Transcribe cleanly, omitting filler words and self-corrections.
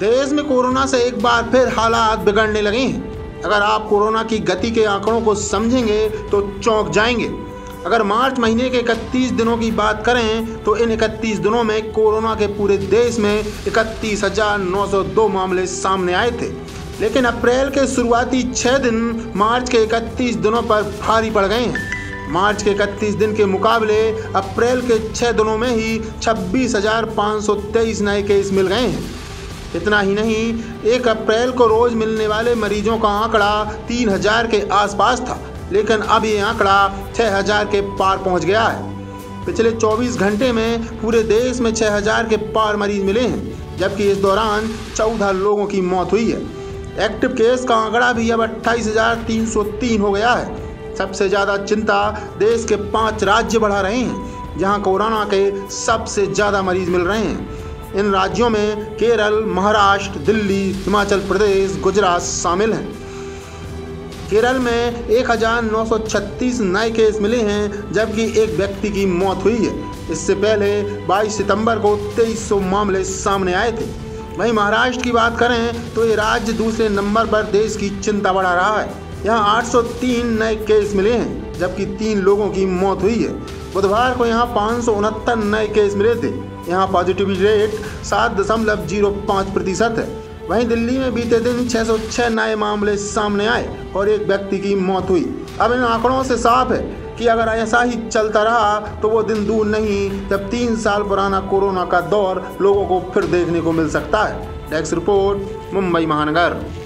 देश में कोरोना से एक बार फिर हालात बिगड़ने लगे हैं। अगर आप कोरोना की गति के आंकड़ों को समझेंगे तो चौंक जाएंगे। अगर मार्च महीने के 31 दिनों की बात करें तो इन 31 दिनों में कोरोना के पूरे देश में 31,902 मामले सामने आए थे, लेकिन अप्रैल के शुरुआती 6 दिन मार्च के 31 दिनों पर भारी पड़ गए हैं। मार्च के 31 दिन के मुकाबले अप्रैल के 6 दिनों में ही 26,523 नए केस मिल गए हैं। इतना ही नहीं, 1 अप्रैल को रोज़ मिलने वाले मरीजों का आंकड़ा 3,000 के आसपास था, लेकिन अब ये आंकड़ा 6,000 के पार पहुंच गया है। पिछले 24 घंटे में पूरे देश में 6,000 के पार मरीज मिले हैं, जबकि इस दौरान 14 लोगों की मौत हुई है। एक्टिव केस का आंकड़ा भी अब 28,303 हो गया है। सबसे ज़्यादा चिंता देश के 5 राज्य बढ़ा रहे हैं, जहां कोरोना के सबसे ज़्यादा मरीज मिल रहे हैं। इन राज्यों में केरल, महाराष्ट्र, दिल्ली, हिमाचल प्रदेश, गुजरात शामिल हैं। केरल में 1,936 नए केस मिले हैं, जबकि एक व्यक्ति की मौत हुई है। इससे पहले 22 सितंबर को 2300 मामले सामने आए थे। वहीं महाराष्ट्र की बात करें तो ये राज्य दूसरे नंबर पर देश की चिंता बढ़ा रहा है। यहाँ 803 नए केस मिले हैं, जबकि 3 लोगों की मौत हुई है। बुधवार को यहाँ 569 नए केस मिले थे। यहाँ पॉजिटिविटी रेट 7.05% है। वहीं दिल्ली में बीते दिन 606 नए मामले सामने आए और एक व्यक्ति की मौत हुई। अब इन आंकड़ों से साफ है कि अगर ऐसा ही चलता रहा तो वो दिन दूर नहीं जब 3 साल पुराना कोरोना का दौर लोगों को फिर देखने को मिल सकता है। डेस्क रिपोर्ट, मुंबई महानगर।